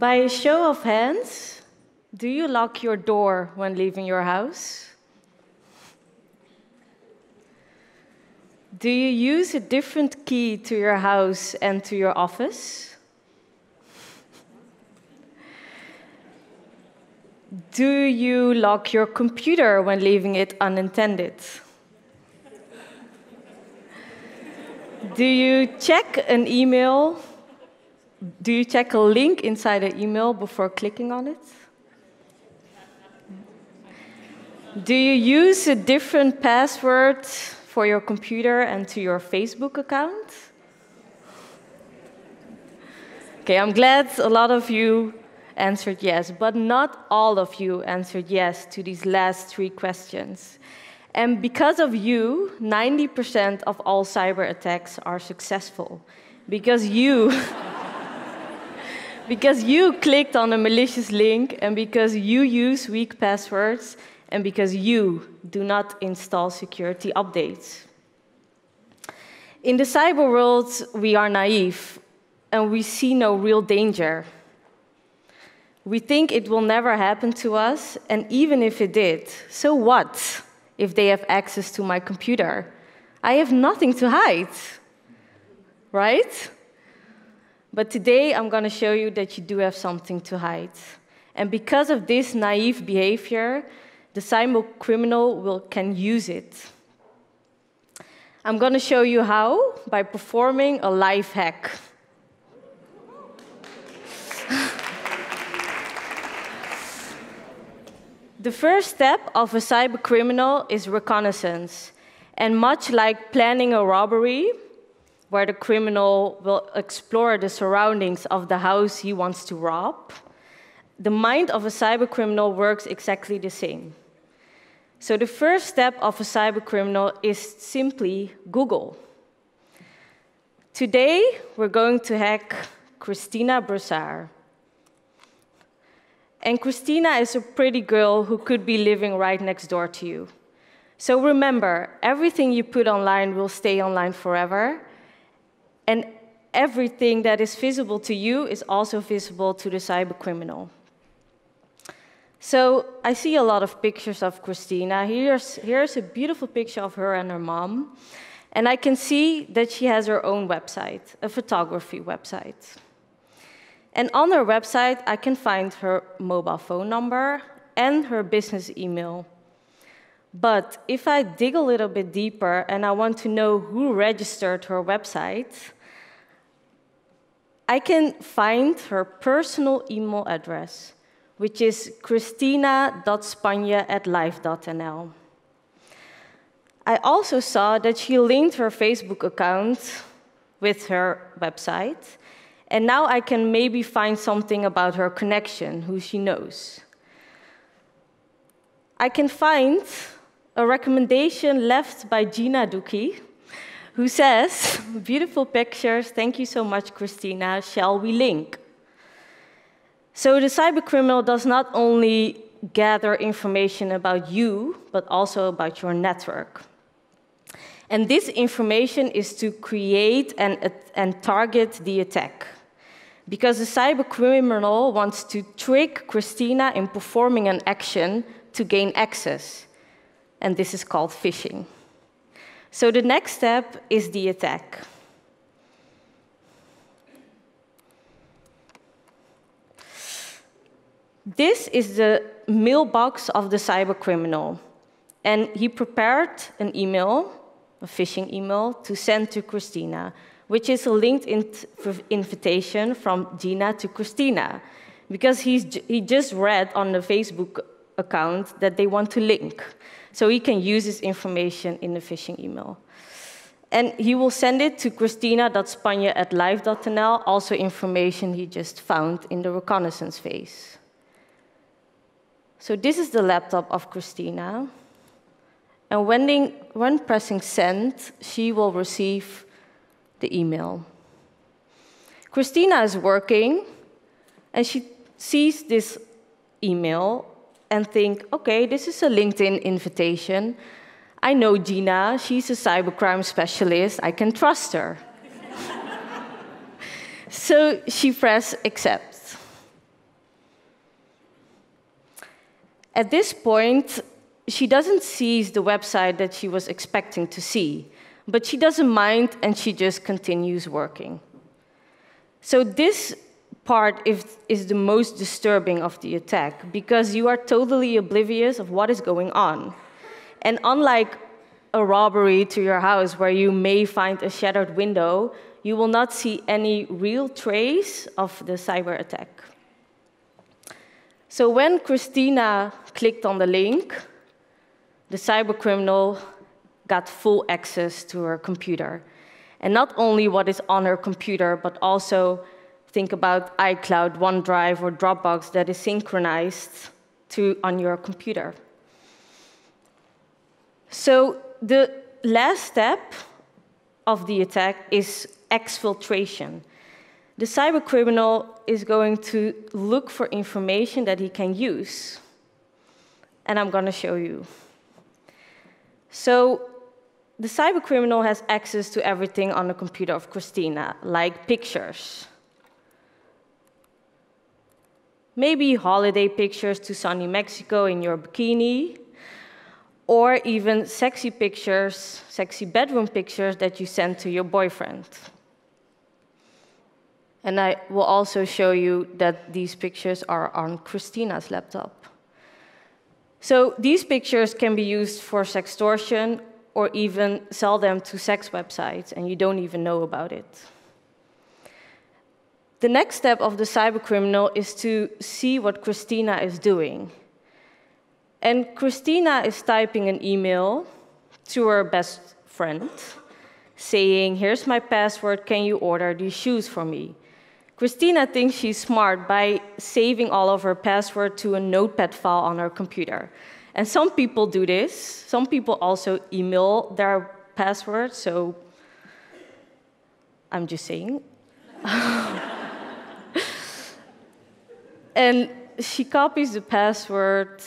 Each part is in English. By a show of hands, do you lock your door when leaving your house? Do you use a different key to your house and to your office? Do you lock your computer when leaving it unattended? Do you check an email? Do you check a link inside an email before clicking on it? Do you use a different password for your computer and to your Facebook account? Okay, I'm glad a lot of you answered yes, but not all of you answered yes to these last three questions. And because of you, 90% of all cyber attacks are successful. Because you clicked on a malicious link, and because you use weak passwords, and because you do not install security updates. In the cyber world, we are naive, and we see no real danger. We think it will never happen to us, and even if it did, so what? If they have access to my computer, I have nothing to hide, right? But today I'm going to show you that you do have something to hide. And because of this naive behavior, the cyber criminal can use it. I'm going to show you how by performing a life hack. The first step of a cybercriminal is reconnaissance. And much like planning a robbery, where the criminal will explore the surroundings of the house he wants to rob, the mind of a cybercriminal works exactly the same. So the first step of a cybercriminal is simply Google. Today, we're going to hack Christina Broussard. And Christina is a pretty girl who could be living right next door to you. So remember, everything you put online will stay online forever. And everything that is visible to you is also visible to the cybercriminal. So I see a lot of pictures of Christina. Here's a beautiful picture of her and her mom. And I can see that she has her own website, a photography website. And on her website, I can find her mobile phone number and her business email. But if I dig a little bit deeper and I want to know who registered her website, I can find her personal email address, which is christina.spanje@life.nl. I also saw that she linked her Facebook account with her website. And now I can maybe find something about her connection, who she knows. I can find a recommendation left by Gina Doekhie, who says, beautiful pictures, thank you so much, Christina, shall we link? So the cybercriminal does not only gather information about you, but also about your network. And this information is to create and target the attack. Because the cybercriminal wants to trick Christina in performing an action to gain access. And this is called phishing. So the next step is the attack. This is the mailbox of the cybercriminal. And he prepared an email, a phishing email, to send to Christina, which is a linked invitation from Gina to Christina, because he just read on the Facebook account that they want to link. So he can use this information in the phishing email. And he will send it to christina.spanje@life.nl, also information he just found in the reconnaissance phase. So this is the laptop of Christina. And when pressing send, she will receive the email. Christina is working, and she sees this email and thinks, OK, this is a LinkedIn invitation. I know Gina. She's a cybercrime specialist. I can trust her. So she presses accept. At this point, she doesn't seize the website that she was expecting to see, but she doesn't mind and she just continues working. So this part is the most disturbing of the attack, because you are totally oblivious of what is going on. And unlike a robbery to your house where you may find a shattered window, you will not see any real trace of the cyber attack. So when Christina clicked on the link, the cybercriminal got full access to her computer. And not only what is on her computer, but also think about iCloud, OneDrive, or Dropbox that is synchronized on your computer. So the last step of the attack is exfiltration. The cybercriminal is going to look for information that he can use. And I'm going to show you. So the cybercriminal has access to everything on the computer of Christina, like pictures. Maybe holiday pictures to sunny Mexico in your bikini, or even sexy pictures, sexy bedroom pictures that you send to your boyfriend. And I will also show you that these pictures are on Christina's laptop. So these pictures can be used for sextortion or even sell them to sex websites, and you don't even know about it. The next step of the cybercriminal is to see what Christina is doing. And Christina is typing an email to her best friend saying, "Here's my password, can you order these shoes for me?" Christina thinks she's smart by saving all of her password to a notepad file on her computer. And some people do this. Some people also email their password, so I'm just saying. And she copies the password,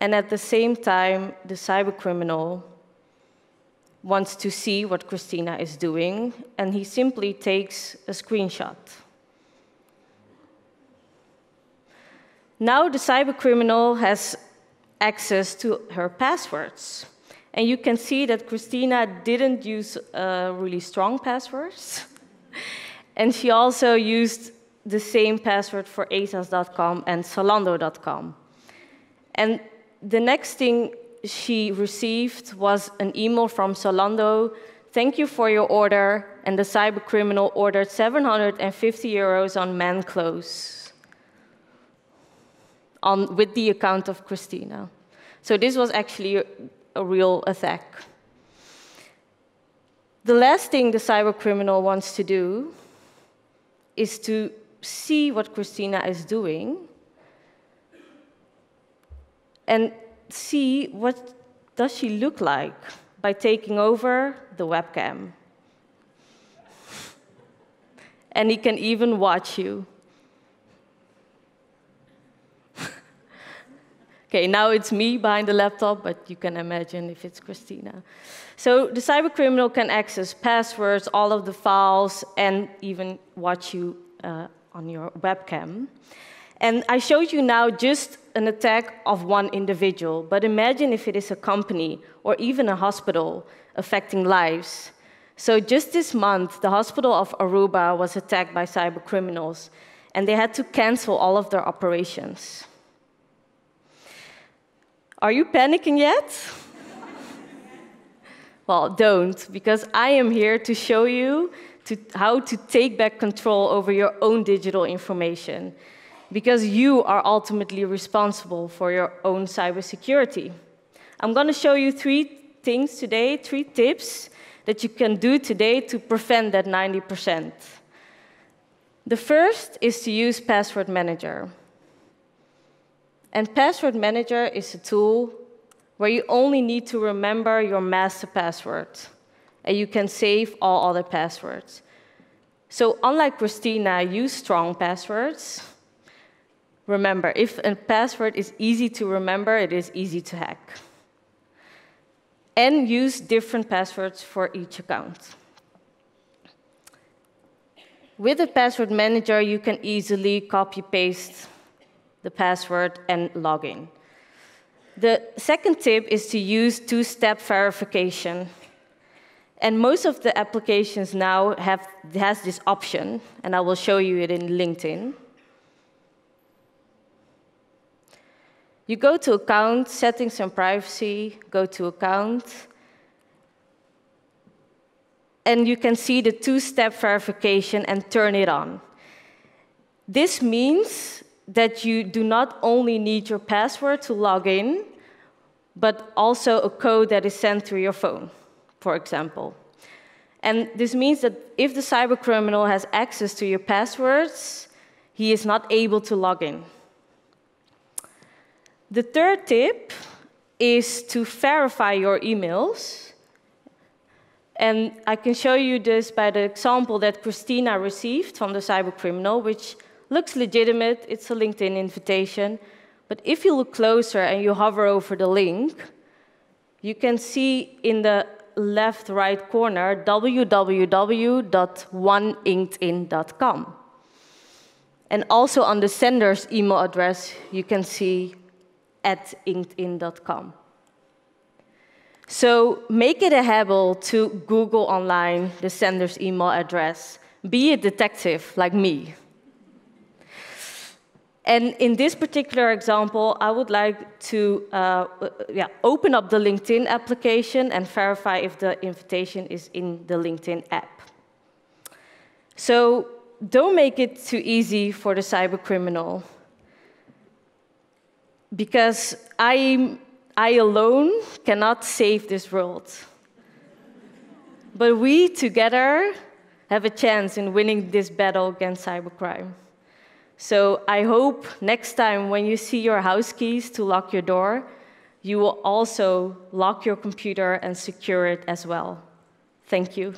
and at the same time, the cybercriminal wants to see what Christina is doing, and he simply takes a screenshot. Now the cybercriminal has access to her passwords. And you can see that Christina didn't use really strong passwords. And she also used the same password for asas.com and solando.com. And the next thing she received was an email from Solando, "Thank you for your order," and the cybercriminal ordered €750 on man clothes with the account of Christina. So this was actually a real attack. The last thing the cybercriminal wants to do is to see what Christina is doing and see what does she look like by taking over the webcam. And he can even watch you. Okay, now it's me behind the laptop, but you can imagine if it's Christina. So the cybercriminal can access passwords, all of the files, and even watch you on your webcam. And I showed you now just an attack of one individual, but imagine if it is a company or even a hospital affecting lives. So just this month, the hospital of Aruba was attacked by cybercriminals, and they had to cancel all of their operations. Are you panicking yet? Well, don't, because I am here to show you how to take back control over your own digital information, because you are ultimately responsible for your own cybersecurity. I'm going to show you three things today, three tips that you can do today to prevent that 90%. The first is to use Password Manager. And Password Manager is a tool where you only need to remember your master password, and you can save all other passwords. So unlike Christina, use strong passwords. Remember, if a password is easy to remember, it is easy to hack. And use different passwords for each account. With a password manager, you can easily copy-paste the password, and login. The second tip is to use two-step verification. And most of the applications now has this option, and I will show you it in LinkedIn. You go to Account, Settings and Privacy, go to Account, and you can see the two-step verification and turn it on. This means that you do not only need your password to log in, but also a code that is sent through your phone, for example. And this means that if the cybercriminal has access to your passwords, he is not able to log in. The third tip is to verify your emails. And I can show you this by the example that Christina received from the cybercriminal, which looks legitimate. It's a LinkedIn invitation. But if you look closer and you hover over the link, you can see in the left right corner www.oneinkedin.com. And also on the sender's email address, you can see @inkedin.com. So make it a habit to Google online the sender's email address. Be a detective like me. And in this particular example, I would like to open up the LinkedIn application and verify if the invitation is in the LinkedIn app. So don't make it too easy for the cybercriminal. Because I alone cannot save this world. But we together have a chance in winning this battle against cybercrime. So I hope next time when you see your house keys to lock your door, you will also lock your computer and secure it as well. Thank you.